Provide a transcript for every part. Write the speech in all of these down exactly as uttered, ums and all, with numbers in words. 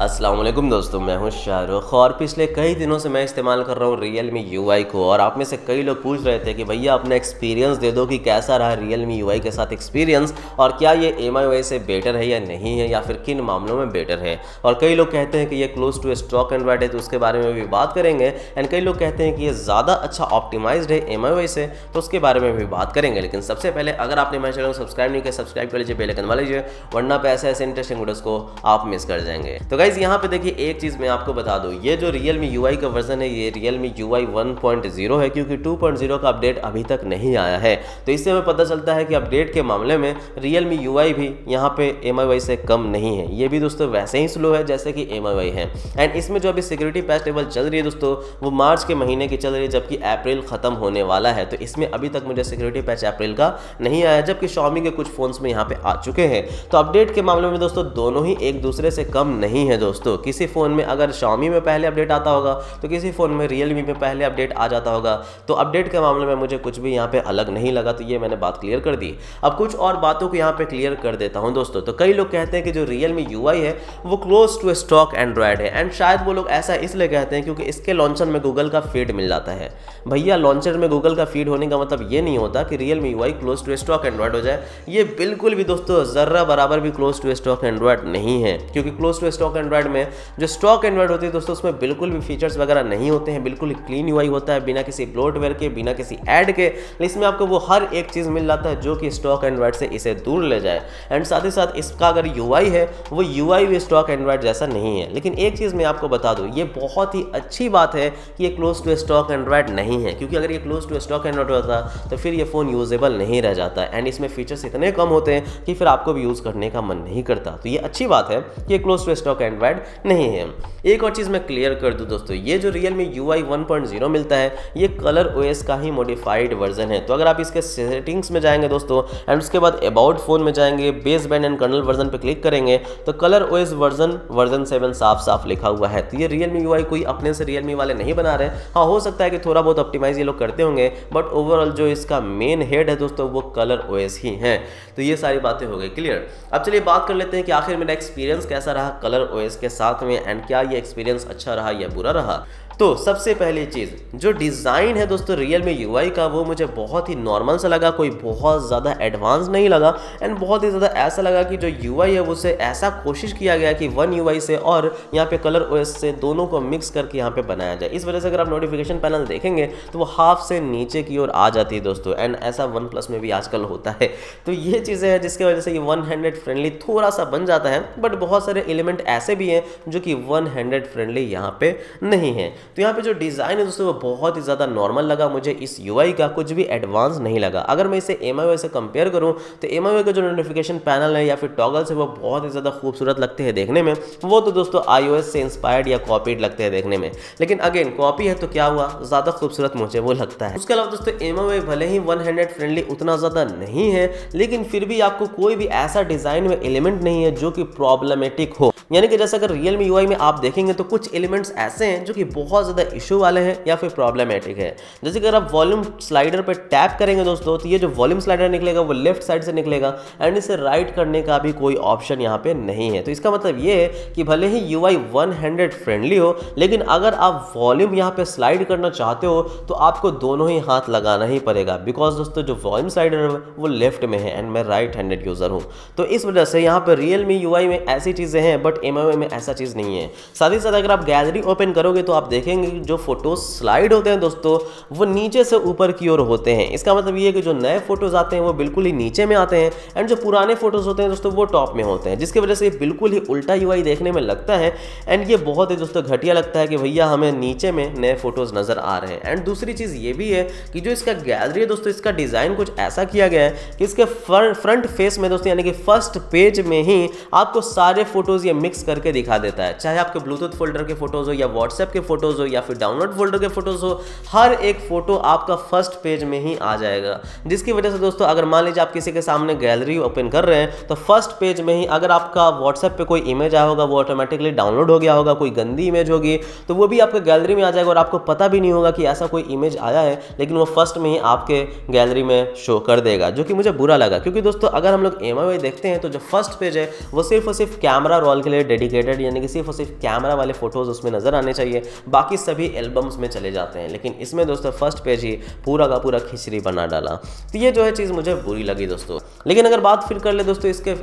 अस्सलामुअलैकुम दोस्तों, मैं हूं शाहरुख और पिछले कई दिनों से मैं इस्तेमाल कर रहा हूं रियल मी यू आई को। और आप में से कई लोग पूछ रहे थे कि भैया अपना एक्सपीरियंस दे दो कि कैसा रहा रियल मी यू आई के साथ एक्सपीरियंस, और क्या ये एम आई वाई से बेटर है या नहीं है, या फिर किन मामलों में बेटर है। और कई लोग कहते हैं कि ये क्लोज टू स्टॉक एंड्रॉयड है, तो उसके बारे में भी बात करेंगे। एंड कई लोग कहते हैं कि ये ज़्यादा अच्छा ऑप्टिमाइज्ड है एम आई वाई से, तो उसके बारे में भी बात करेंगे। लेकिन सबसे पहले अगर आपने मेरे चैनल को सब्सक्राइब नहीं किया, सब्सक्राइब कर लीजिए, बेल आइकन दबा लीजिए, वरना पे ऐसे ऐसे इंटरेस्टिंग वीडियोज़ को आप मिस कर जाएंगे। तो गाइस यहाँ पे देखिए, एक चीज़ मैं आपको बता दूँ, ये जो Realme U I का वर्जन है ये Realme U I one point zero है, क्योंकि टू पॉइंट ज़ीरो का अपडेट अभी तक नहीं आया है। तो इससे हमें पता चलता है कि अपडेट के मामले में Realme U I भी यहाँ पे M I U I से कम नहीं है। ये भी दोस्तों वैसे ही स्लो है जैसे कि M I U I है। एंड इसमें जो अभी सिक्योरिटी पैच लेवल चल रही है दोस्तों, वो मार्च के महीने की चल रही है, जबकि अप्रैल ख़त्म होने वाला है। तो इसमें अभी तक मुझे सिक्योरिटी पैच अप्रैल का नहीं आया, जबकि Xiaomi के कुछ फ़ोन्स में यहाँ पर आ चुके हैं। तो अपडेट के मामले में दोस्तों दोनों ही एक दूसरे से कम नहीं है दोस्तों। किसी फ़ोन में अगर Xiaomi में पहले अपडेट आता होगा, तो किसी फ़ोन में Realme में पहले अपडेट आ जाता होगा। तो अपडेट के मामले में मुझे कुछ भी यहाँ पे अलग नहीं लगा। तो ये मैंने बात क्लियर कर दी। अब कुछ और बातों को यहाँ पे क्लियर कर देता हूँ दोस्तों। तो कई लोग कहते हैं कि जो Realme U I है वो क्लोज टू स्टॉक एंड्रॉयड है। एंड शायद वो लोग ऐसा इसलिए कहते हैं क्योंकि इसके लॉन्चर में गूगल का फीड मिल जाता है। भैया लॉन्चर में गूगल का फीड होने का मतलब ये नहीं होता कि Realme U I close to stock Android हो जाए। ये बिल्कुल भी दोस्तों ज़र्रा बराबर भी क्लोज टू स्टॉक एंड्रॉयड नहीं है, क्योंकि क्लोज टू स्टॉक एंड्रॉयड में जो स्टॉक एंड्रॉयड होती है दोस्तों, उसमें बिल्कुल भी फीचर्स वगैरह नहीं होते हैं। बिल्कुल क्लीन यूआई होता है, बिना किसी ब्लोटवेयर के, बिना किसी ऐड के। इसमें आपको वो हर एक चीज़ मिल जाता है जो कि स्टॉक एंड्रॉयड से इसे दूर ले जाए। एंड साथ ही साथ इसका अगर यूआई है वो यूआई भी स्टॉक एंड्रॉयड जैसा नहीं है। लेकिन एक चीज़ मैं आपको बता दूँ, ये बहुत ही अच्छी बात है कि ये क्लोज टू स्टॉक एंड्रॉयड नहीं है, क्योंकि अगर ये क्लोज टू स्टॉक एंड्रॉयड होता तो फिर ये फ़ोन यूजेबल नहीं रह जाता। एंड इसमें फीचर्स इतने कम होते हैं कि फिर आपको भी यूज़ करने का मन नहीं करता। तो ये अच्छी बात है कि क्लोज टू स्टॉक एंड्रॉयड नहीं है। एक और चीज़ मैं क्लियर कर दूं दोस्तों, ये जो Realme U I one point zero मिलता है ये Color O S का ही मॉडिफाइड वर्जन है। तो अगर आप इसके सेटिंग्स में जाएंगे दोस्तों, एंड उसके बाद अबाउट फोन में जाएंगे, base band and kernel version पे क्लिक करेंगे, तो Color O S version version seven साफ साफ लिखा हुआ है। तो ये Realme U I कोई अपने से Realme वाले नहीं बना रहे। हाँ, हो सकता है कि थोड़ा बहुत ऑप्टिमाइज ये लोग करते होंगे, बट ओवरऑल जो इसका मेन हेड है दोस्तों वो Color O S ही है। तो ये सारी बातें हो गई क्लियर। अब चलिए बात कर लेते हैं कि आखिर मेरा एक्सपीरियंस कैसा रहा Color O S के साथ में, एंड क्या ये एक्सपीरियंस अच्छा रहा या बुरा रहा। तो सबसे पहली चीज़, जो डिज़ाइन है दोस्तों Realme U I का, वो मुझे बहुत ही नॉर्मल सा लगा, कोई बहुत ज़्यादा एडवांस नहीं लगा। एंड बहुत ही ज़्यादा ऐसा लगा कि जो U I है उससे ऐसा कोशिश किया गया कि वन U I से और यहाँ पे Color O S से दोनों को मिक्स करके यहाँ पे बनाया जाए। इस वजह से अगर आप नोटिफिकेशन पैनल देखेंगे तो वो हाफ से नीचे की ओर आ जाती है दोस्तों। एंड ऐसा वन प्लस में भी आजकल होता है। तो ये चीज़ें हैं जिसकी वजह से ये वन हैंडेड फ्रेंडली थोड़ा सा बन जाता है। बट बहुत सारे एलिमेंट ऐसे भी हैं जो कि वन हैंडेड फ्रेंडली यहाँ पे नहीं है। तो यहाँ पे जो डिज़ाइन है दोस्तों वो बहुत ही ज़्यादा नॉर्मल लगा मुझे। इस यूआई का कुछ भी एडवांस नहीं लगा। अगर मैं इसे एमआईयूआई से कंपेयर करूँ तो एमआईयूआई का जो नोटिफिकेशन पैनल है या फिर टॉगल्स है वो बहुत ही ज़्यादा खूबसूरत लगते हैं देखने में। वो तो दोस्तों आईओएस से इंस्पायर्ड या कॉपीड लगते हैं देखने में। लेकिन अगेन कॉपी है तो क्या हुआ, ज़्यादा खूबसूरत मुझे वो लगता है। उसके अलावा दोस्तों एमआईयूआई भले ही वन हैंडेड फ्रेंडली उतना ज़्यादा नहीं है, लेकिन फिर भी आपको कोई भी ऐसा डिज़ाइन में एलिमेंट नहीं है जो कि प्रॉब्लमेटिक हो। यानी कि जैसे अगर Realme U I में आप देखेंगे तो कुछ एलिमेंट्स ऐसे हैं जो कि बहुत ज़्यादा इशू वाले हैं या फिर प्रॉब्लमेटिक है। जैसे कि अगर आप वॉल्यूम स्लाइडर पर टैप करेंगे दोस्तों, तो ये जो वॉल्यूम स्लाइडर निकलेगा वो लेफ्ट साइड से निकलेगा। एंड इसे राइट करने का भी कोई ऑप्शन यहाँ पे नहीं है। तो इसका मतलब ये है कि भले ही U I one handed friendly हो, लेकिन अगर आप वॉल्यूम यहाँ पर स्लाइड करना चाहते हो तो आपको दोनों ही हाथ लगाना ही पड़ेगा, बिकॉज दोस्तों जो वॉल्यूम स्लाइडर है वो लेफ्ट में है एंड मैं राइट हैंडेड यूज़र हूँ। तो इस वजह से यहाँ पर Realme U I में ऐसी चीज़ें हैं, but M I U I में ऐसा चीज़ नहीं है। साथ ही साथ अगर आप गैलरी ओपन करोगे तो आप देखेंगे कि जो फोटोज स्लाइड होते हैं दोस्तों वो नीचे से ऊपर की ओर होते हैं। इसका मतलब ये है कि जो नए फोटोज आते हैं वो बिल्कुल ही नीचे में आते हैं, एंड जो पुराने फोटोज होते हैं दोस्तों वो टॉप में होते हैं, जिसकी वजह से बिल्कुल ही उल्टा यूआई देखने में लगता है। एंड ये बहुत ही दोस्तों घटिया लगता है कि भैया हमें नीचे में नए फोटोज नज़र आ रहे हैं। एंड दूसरी चीज़ ये भी है कि जो इसका गैलरी है दोस्तों, इसका डिज़ाइन कुछ ऐसा किया गया है कि इसके फ्रंट फेस में दोस्तों, यानी कि फर्स्ट पेज में ही आपको सारे फोटोज ये मिक्स करके दिखा देता है। चाहे आपके ब्लूटूथ फोल्डर के फोटोज हो या व्हाट्सएप के फोटोज हो या फिर डाउनलोड फोल्डर के फोटोज हो, हर एक फोटो आपका फर्स्ट पेज में ही आ जाएगा। जिसकी वजह से दोस्तों अगर मान लीजिए आप किसी के सामने गैलरी ओपन कर रहे हैं तो फर्स्ट पेज में ही अगर आपका व्हाट्सएप पे कोई इमेज आया होगा वो ऑटोमेटिकली डाउनलोड हो गया होगा, कोई गंदी इमेज होगी तो वो भी आपके गैलरी में आ जाएगा और आपको पता भी नहीं होगा कि ऐसा कोई इमेज आया है, लेकिन वो फर्स्ट में ही आपके गैलरी में शो कर देगा, जो कि मुझे बुरा लगा। क्योंकि दोस्तों अगर हम लोग एमआईयूआई देखते हैं तो जो फर्स्ट पेज है वो सिर्फ और सिर्फ कैमरा रोल के लिए डेडिकेटेड, यानी कि सिर्फ और सिर्फ कैमरा वाले फोटोज उसमें नजर आने चाहिए, बाकी सभी एल्बम्स में चले जाते हैं, लेकिन इसमें दोस्तों फर्स्ट पेज ही पूरा का पूरा खिचड़ी बना डाला। तो ये जो है चीज़ मुझे बुरी लगी दोस्तों। लेकिन अगर बात फिर कर ले दोस्तों इसके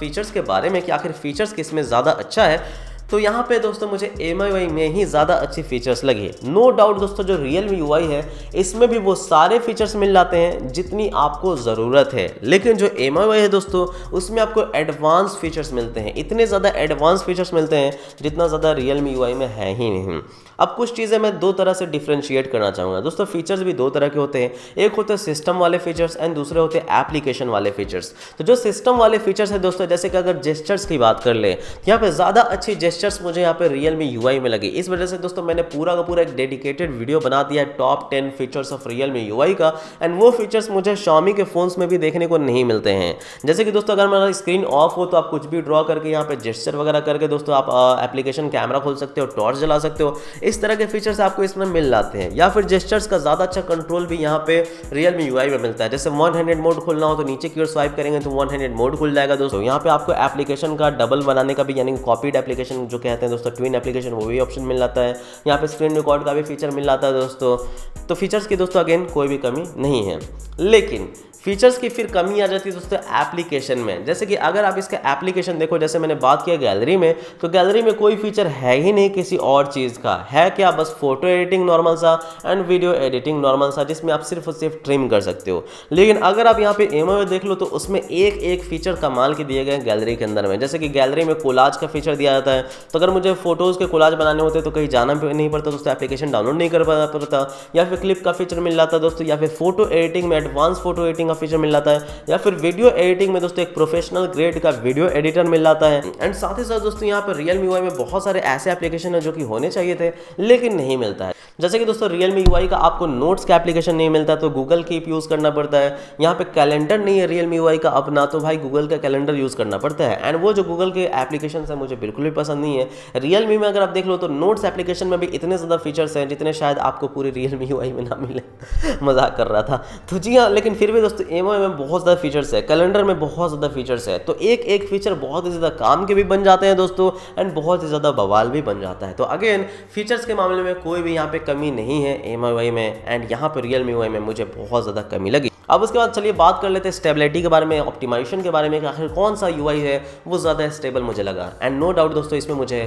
फीचर्स के बारे में कि आखिर फीचर्स किस में ज़्यादा अच्छा है, तो यहाँ पे दोस्तों मुझे एमआईयूआई में ही ज़्यादा अच्छी फीचर्स लगी। नो डाउट दोस्तों जो रियल मी यूआई है इसमें भी वो सारे फीचर्स मिल जाते हैं जितनी आपको ज़रूरत है, लेकिन जो एमआईयूआई है दोस्तों उसमें आपको एडवांस फीचर्स मिलते हैं, इतने ज़्यादा एडवांस फीचर्स मिलते हैं जितना ज़्यादा रियल मी यूआई में है ही नहीं। अब कुछ चीज़ें मैं दो तरह से डिफ्रेंशिएट करना चाहूँगा दोस्तों। फीचर्स भी दो तरह के होते हैं, एक होते हैं सिस्टम वाले फीचर्स एंड दूसरे होते हैं एप्लीकेशन वाले फीचर्स। तो जो सिस्टम वाले फीचर्स है दोस्तों, जैसे कि अगर जेस्चर्स की बात कर लें, यहाँ पर ज़्यादा अच्छी जेस्चर्स मुझे यहाँ पे Realme U I में लगी। इस वजह से दोस्तों मैंने पूरा का पूरा एक डेडिकेटेड वीडियो बना दिया है top ten features of Realme U I का, एंड वो फीचर्स मुझे Xiaomi के फोन्स में भी देखने को नहीं मिलते हैं। जैसे कि दोस्तों अगर मेरा स्क्रीन ऑफ हो तो आप कुछ भी ड्रॉ करके यहाँ पे जेस्चर वगैरह करके दोस्तों आप एप्लीकेशन कैमरा खोल सकते हो, टॉर्च जला सकते हो, इस तरह के फीचर्स आपको इसमें मिल जाते हैं। या फिर जेस्चर्स का ज़्यादा अच्छा कंट्रोल भी यहाँ पे Realme U I में मिलता है। जैसे वन हैंडेड मोड खोलना हो तो नीचे की ओर स्वाइप करेंगे तो वन हैंडेड मोड खुल जाएगा दोस्तों। यहाँ पे आपको एप्लीकेशन का डबल बनाने का भी, यानी कॉपीड एप्लीकेशन जो कहते हैं दोस्तों ट्विन एप्लीकेशन, वो भी ऑप्शन मिल जाता है। यहाँ पे स्क्रीन रिकॉर्ड का भी फीचर मिल जाता है दोस्तों। तो फीचर्स की दोस्तों अगेन कोई भी कमी नहीं है, लेकिन फीचर्स की फिर कमी आ जाती है दोस्तों एप्लीकेशन में। जैसे कि अगर आप इसका एप्लीकेशन देखो, जैसे मैंने बात किया गैलरी में, तो गैलरी में कोई फीचर है ही नहीं किसी और चीज़ का, है क्या बस फोटो एडिटिंग नॉर्मल सा एंड वीडियो एडिटिंग नॉर्मल सा, जिसमें आप सिर्फ और सिर्फ ट्रिम कर सकते हो। लेकिन अगर आप यहाँ पे एमआईयूआई देख लो तो उसमें एक एक फीचर कमाल के दिए गए गैलरी के अंदर में। जैसे कि गैलरी में कोलाज का फीचर दिया जाता है, तो अगर मुझे फोटोज़ के कोलाज बनाने होते तो कहीं जाना नहीं पड़ता दोस्तों, एप्लीकेशन डाउनलोड नहीं कर पड़ता। या फिर क्लिप का फीचर मिल जाता है दोस्तों, या फिर फोटो एडिटिंग में एडवांस फोटो एडिटिंग फीचर मिल जाता है, या फिर वीडियो एडिटिंग में दोस्तों एक प्रोफेशनल ग्रेड का वीडियो एडिटर मिल जाता है। एंड साथ ही साथ दोस्तों यहाँ पर रियल मी यूआई में बहुत सारे ऐसे एप्लीकेशन है जो कि होने चाहिए थे लेकिन नहीं मिलता है। जैसे कि दोस्तों रियल मी यूआई का आपको नोट्स का एप्लीकेशन नहीं मिलता तो गूगल कीप यूज़ करना पड़ता है। यहाँ पे कैलेंडर नहीं है रियल मी यूआई का अपना, तो भाई गूगल का कैलेंडर यूज़ करना पड़ता है। एंड वो जो गूगल के एप्लीकेशन है मुझे बिल्कुल भी पसंद नहीं है। रियल मी में अगर आप देख लो तो नोट्स एप्लीकेशन में भी इतने ज़्यादा फीचर्स हैं जितने शायद आपको पूरे रियल मी यूआई में ना मिले। मजाक कर रहा था। तो जी हाँ, लेकिन फिर भी दोस्तों एमआईयूआई में बहुत ज़्यादा फीचर्स है, कैलेंडर में बहुत ज़्यादा फीचर्स है, तो एक एक फीचर बहुत ही ज़्यादा काम के भी बन जाते हैं दोस्तों एंड बहुत ही ज़्यादा बवाल भी बन जाता है। तो अगेन फीचर्स के मामले में कोई भी यहाँ पे कमी नहीं है एमआईयूआई में, एंड यहाँ पर रियल मी यूआई में मुझे बहुत ज़्यादा कमी लगी। अब उसके बाद चलिए बात कर लेते हैं स्टेबिलिटी के बारे में, ऑप्टिमाइजेशन के बारे में कि आखिर कौन सा यूआई है वो ज़्यादा स्टेबल मुझे लगा। एंड नो डाउट दोस्तों इसमें मुझे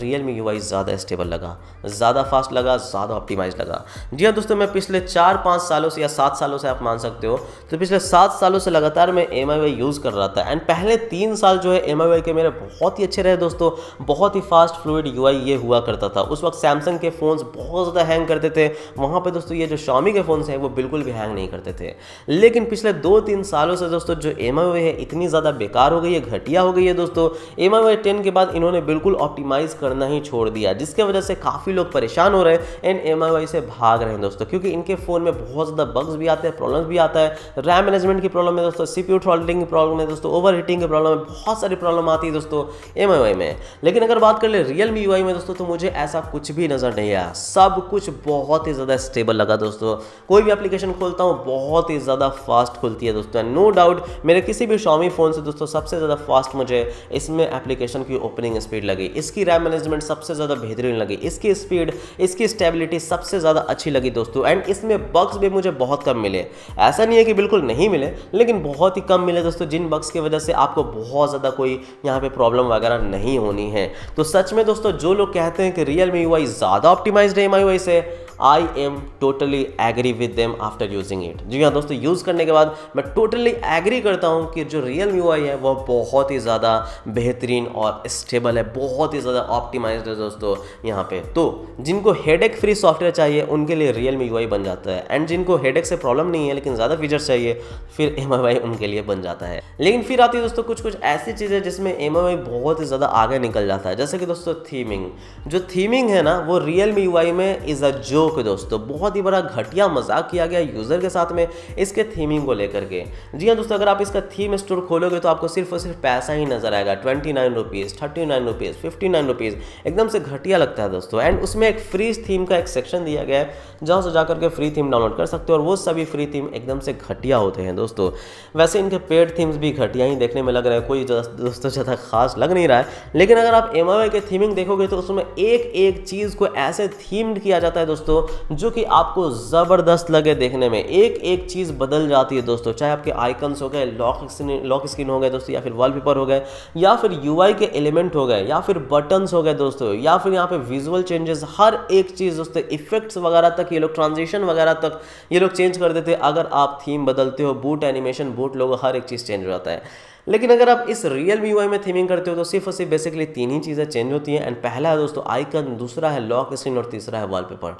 रियल मी यूआई ज़्यादा स्टेबल लगा, ज़्यादा फास्ट लगा, ज़्यादा ऑप्टिमाइज लगा। जी हाँ दोस्तों, मैं पिछले चार पाँच सालों से या सात सालों से आप मान सकते हो, तो पिछले सात सालों से लगातार मैं एमआईयूआई यूज़ कर रहा था। एंड पहले तीन साल जो है एमआईयूआई के मेरे बहुत ही अच्छे रहे दोस्तों, बहुत ही फास्ट फ्लूइड यूआई ये हुआ करता था। उस वक्त सैमसंग के फ़ोन्स बहुत ज़्यादा हैंग करते थे, वहाँ पे दोस्तों ये जो Xiaomi के फ़ोन्स हैं वो बिल्कुल भी हैंग नहीं करते थे। लेकिन पिछले दो तीन सालों से दोस्तों जो एमआईयूआई है इतनी ज़्यादा बेकार हो गई है, घटिया हो गई है दोस्तों। एमआईयूआई टेन के बाद इन्होंने बिल्कुल ऑप्टिमाइज़ करना ही छोड़ दिया, जिसके वजह से काफ़ी लोग परेशान हो रहे हैं एंड एमआईयूआई से भाग रहे हैं दोस्तों, क्योंकि इनके फ़ोन में बहुत ज़्यादा बग्स भी आते हैं, प्रॉब्लम्स भी आता है। रैम मैनेजमेंट की प्रॉब्लम है दोस्तों, सीपीयू थ्रॉटलिंग की प्रॉब्लम है दोस्तों, ओवर हीटिंग की प्रॉब्लम है, बहुत सारी प्रॉब्लम आती है दोस्तों एमआईयूआई में। लेकिन अगर बात कर ले रियल मी यूआई में दोस्तों, तो मुझे ऐसा कुछ भी नज़र नहीं आया, सब कुछ बहुत ही ज़्यादा स्टेबल लगा दोस्तों। कोई भी एप्लीकेशन खोलता हूँ बहुत ही ज़्यादा फास्ट खुलती है दोस्तों। नो डाउट मेरे किसी भी Xiaomi फ़ोन से दोस्तों सबसे ज़्यादा फास्ट मुझे इसमें एप्लीकेशन की ओपनिंग स्पीड लगी, इसकी रैम मैनेजमेंट सबसे ज़्यादा बेहतरीन लगी, इसकी स्पीड, इसकी स्टेबिलिटी सबसे ज़्यादा अच्छी लगी दोस्तों। एंड इसमें बग्स भी मुझे बहुत कम मिले, ऐसा नहीं है कि बिल्कुल नहीं मिले, लेकिन बहुत ही कम मिले दोस्तों, जिन बग्स की वजह से आपको बहुत ज़्यादा कोई यहाँ पर प्रॉब्लम वगैरह नहीं होनी है। तो सच में दोस्तों जो लोग कहते हैं कि रियल मी यूआई ज़्यादा ऑप्टिमाइज्ड है एमआईयूआई से, I am totally agree with them after using it. जी हाँ दोस्तों, यूज़ करने के बाद मैं टोटली एग्री करता हूँ कि जो real M I U I है वह बहुत ही ज़्यादा बेहतरीन और स्टेबल है, बहुत ही ज़्यादा ऑप्टिमाइज्ड है दोस्तों यहाँ पे। तो जिनको हेडेक फ्री सॉफ्टवेयर चाहिए उनके लिए real M I U I बन जाता है, एंड जिनको हेडेक से प्रॉब्लम नहीं है लेकिन ज़्यादा फीचर्स चाहिए फिर M I U I उनके लिए बन जाता है। लेकिन फिर आती है दोस्तों कुछ कुछ ऐसी चीज़ें जिसमें M I U I बहुत ही ज़्यादा आगे निकल जाता है, जैसे कि दोस्तों थीमिंग। जो थीमिंग है ना वो real M I U I में इज़ अ जोक दोस्तों, बहुत ही बड़ा घटिया मजाक किया गया यूज़र के साथ में इसके थीमिंग को लेकर के। जी हाँ दोस्तों, अगर आप इसका थीम स्टोर खोलोगे तो आपको सिर्फ और सिर्फ पैसा ही नजर आएगा, twenty nine rupees, thirty nine rupees, fifty nine rupees, एकदम से घटिया लगता है दोस्तों। एंड उसमें एक फ्री थीम का एक सेक्शन दिया गया है जहाँ से जाकर के फ्री थीम डाउनलोड कर सकते हो, और वो सभी फ्री थीम एकदम से घटिया होते हैं दोस्तों। वैसे इनके पेड थीम्स भी घटिया ही देखने में लग रहा है, कोई दोस्तों ज़्यादा खास लग नहीं रहा है। लेकिन अगर आप M I U I के थीमिंग देखोगे तो उसमें एक एक चीज़ को ऐसे थीम्ड किया जाता है दोस्तों जो कि आपको ज़बरदस्त लगे देखने में, एक एक चीज़ बदल जाती है दोस्तों। चाहे आपके आइकन्स हो गए, लॉक स्क्रीन लॉक स्क्रीन हो गए दोस्तों, या फिर वॉलपेपर हो गए, या फिर U I के एलिमेंट हो गए, या फिर बटन्स हो गए दोस्तों, या फिर यहाँ पे विजुअल चेंजेस, हर एक चीज़ दोस्तों, इफेक्ट्स वगैरह तक ये लोग, ट्रांजिशन वगैरह तक ये लोग चेंज कर देते हैं अगर आप थीम बदलते हो। बूट एनिमेशन, बूट लोगो, हर एक चीज़ चेंज हो जाता है। लेकिन अगर आप इस real M I U I में थीमिंग करते हो तो सिर्फ और सिर्फ बेसिकली तीन ही चीज़ें चेंज होती हैं। एंड पहला है दोस्तों आइकन, दूसरा है लॉक स्क्रीन, और तीसरा है वॉलपेपर।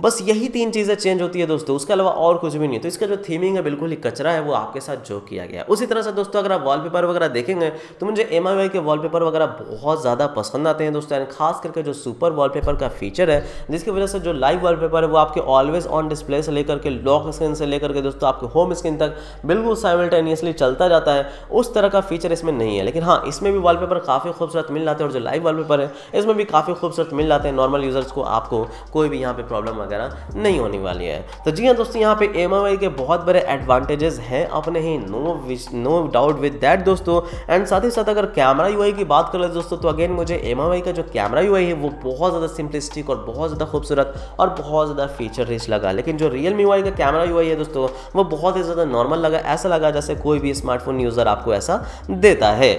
बस यही तीन चीज़ें चेंज होती है दोस्तों, उसके अलावा और कुछ भी नहीं। तो इसका जो थीमिंग है बिल्कुल ही कचरा है, वो आपके साथ जो किया गया। उसी तरह से दोस्तों अगर आप वॉलपेपर वगैरह देखेंगे तो मुझे M I U I के वॉलपेपर वगैरह बहुत ज़्यादा पसंद आते हैं दोस्तों। एंड खास करके जो सुपर वॉलपेपर का फीचर है जिसकी वजह से जो लाइव वॉलपेपर है वो आपके ऑलवेज ऑन डिस्प्ले से लेकर के लॉक स्क्रीन से लेकर के दोस्तों आपके होम स्क्रीन तक बिल्कुल साइमल्टेनियसली चलता जाता है, उस तरह का फीचर इसमें नहीं है। लेकिन हाँ, इसमें भी वॉलपेपर काफ़ी खूबसूरत मिल जाते हैं, और जो लाइव वॉलपेपर है इसमें भी काफ़ी खूबसूरत मिल जाते हैं। नॉर्मल यूजर्स को आपको कोई भी यहाँ पे प्रॉब्लम वगैरह नहीं होने वाली है। तो जी हाँ दोस्तों, यहाँ पे M I U I के बहुत बड़े एडवांटेजेस हैं अपने ही, no no doubt with that दोस्तों। एंड साथ ही साथ अगर कैमरा U I की बात कर ले दोस्तों तो अगेन मुझे M I U I का जो कैमरा U I है वो बहुत ज़्यादा सिंपलिस्टिक और बहुत ज़्यादा खूबसूरत और बहुत ज़्यादा फीचर रिच लगा। लेकिन जो real M I U I का कैमरा U I है दोस्तों वो बहुत ही ज़्यादा नॉर्मल लगा, ऐसा लगा जैसे कोई भी स्मार्टफोन यूज़र आपको ऐसा देता है।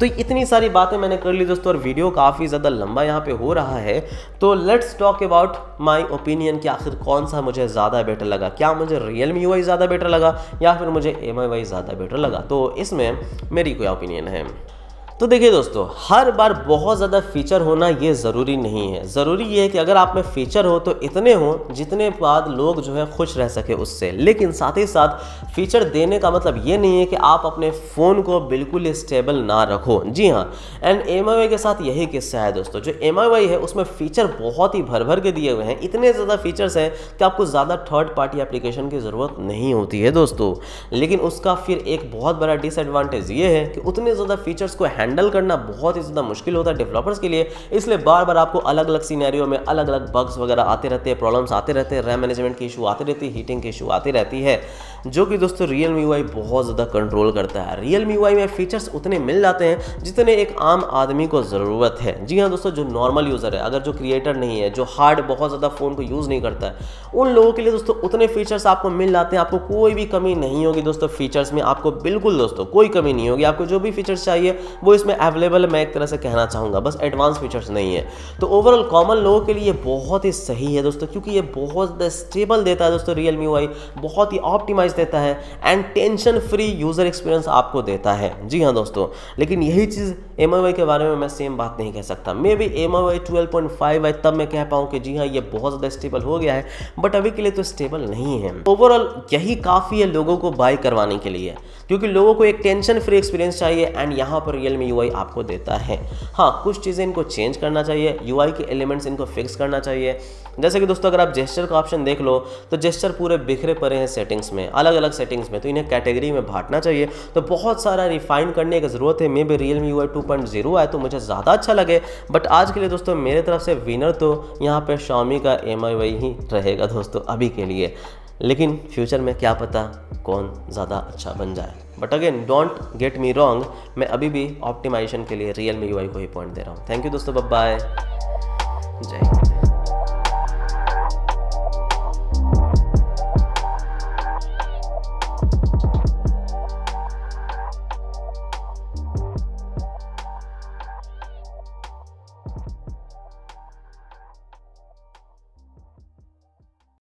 तो इतनी सारी बातें मैंने कर ली दोस्तों, और वीडियो काफ़ी ज़्यादा लंबा यहाँ पे हो रहा है। तो let's talk about my opinion कि आखिर कौन सा मुझे ज़्यादा बेटर लगा। क्या मुझे real M I U I ज़्यादा बेटर लगा या फिर मुझे M I U I ज़्यादा बेटर लगा? तो इसमें मेरी कोई ओपिनियन है तो देखिए दोस्तों, हर बार बहुत ज़्यादा फीचर होना ये ज़रूरी नहीं है। ज़रूरी ये है कि अगर आप में फ़ीचर हो तो इतने हो जितने बाद लोग जो है खुश रह सके उससे। लेकिन साथ ही साथ फीचर देने का मतलब ये नहीं है कि आप अपने फ़ोन को बिल्कुल स्टेबल ना रखो। जी हाँ, and M I U I के साथ यही किस्सा है दोस्तों। जो M I U I है उसमें फ़ीचर बहुत ही भर भर के दिए हुए हैं, इतने ज़्यादा फीचर्स हैं कि आपको ज़्यादा थर्ड पार्टी एप्लीकेशन की ज़रूरत नहीं होती है दोस्तों। लेकिन उसका फिर एक बहुत बड़ा डिसएडवांटेज ये है कि उतने ज़्यादा फीचर्स को हैंडल करना बहुत ही ज़्यादा मुश्किल होता है डेवलपर्स के लिए। इसलिए बार बार आपको अलग अलग सिनेरियो में अलग अलग बग्स वगैरह आते रहते हैं, प्रॉब्लम्स आते रहते हैं, रैम मैनेजमेंट की इशू आते रहती है, हीटिंग की इशू आती रहती है, जो कि दोस्तों real M I U I बहुत ज़्यादा कंट्रोल करता है। Real M I U I में फीचर्स उतने मिल जाते हैं जितने एक आम आदमी को ज़रूरत है। जी हाँ दोस्तों, जो नॉर्मल यूज़र है, अगर जो क्रिएटर नहीं है, जो हार्ड बहुत ज़्यादा फ़ोन को यूज़ नहीं करता है, उन लोगों के लिए दोस्तों उतने फीचर्स आपको मिल जाते हैं। आपको कोई भी कमी नहीं होगी दोस्तों फीचर्स में, आपको बिल्कुल दोस्तों कोई कमी नहीं होगी। आपको जो भी फीचर्स चाहिए वो इसमें अवेलेबल है, मैं एक तरह से कहना चाहूँगा, बस एडवांस फीचर्स नहीं है। तो ओवरऑल कॉमन लोगों के लिए बहुत ही सही है दोस्तों, क्योंकि ये बहुत स्टेबल देता है दोस्तों real M I U I, बहुत ही ऑप्टिमाइज देता है and tension free user experience आपको देता है। जी हाँ दोस्तों, लेकिन यही चीज़ M I U I के बारे में मैं सेम बात नहीं कह सकता। Maybe M I U I twelve point five है तब मैं कह पाऊँ कि जी हाँ ये बहुत ज़्यादा स्टेबल हो गया है, बट अभी के लिए तो स्टेबल नहीं है। ओवरऑल यही काफ़ी है लोगों को बाय करवाने के लिए, क्योंकि लोगों को एक टेंशन फ्री एक्सपीरियंस चाहिए एंड यहाँ पर real M I U I आपको देता है। हाँ, कुछ चीज़ें इनको चेंज करना चाहिए, U I के एलिमेंट्स इनको फिक्स करना चाहिए। जैसे कि दोस्तों अगर आप जेस्चर का ऑप्शन देख लो तो जेस्चर पूरे बिखरे पड़े हैं सेटिंग्स में, अलग अलग सेटिंग्स में, तो इन्हें कैटेगरी में बांटना चाहिए। तो बहुत सारा रिफाइन करने की ज़रूरत है। Maybe real M I U I two point zero आए तो मुझे ज़्यादा अच्छा लगे, बट आज के लिए दोस्तों मेरे तरफ से विनर तो यहाँ पर Xiaomi का M I U I ही रहेगा दोस्तों अभी के लिए। लेकिन फ्यूचर में क्या पता कौन ज़्यादा अच्छा बन जाए। But again don't get me wrong, मैं अभी भी ऑप्टिमाइजेशन के लिए real M I U I को ही पॉइंट दे रहा हूँ। थैंक यू दोस्तों, बाय बाय, जय हिंद।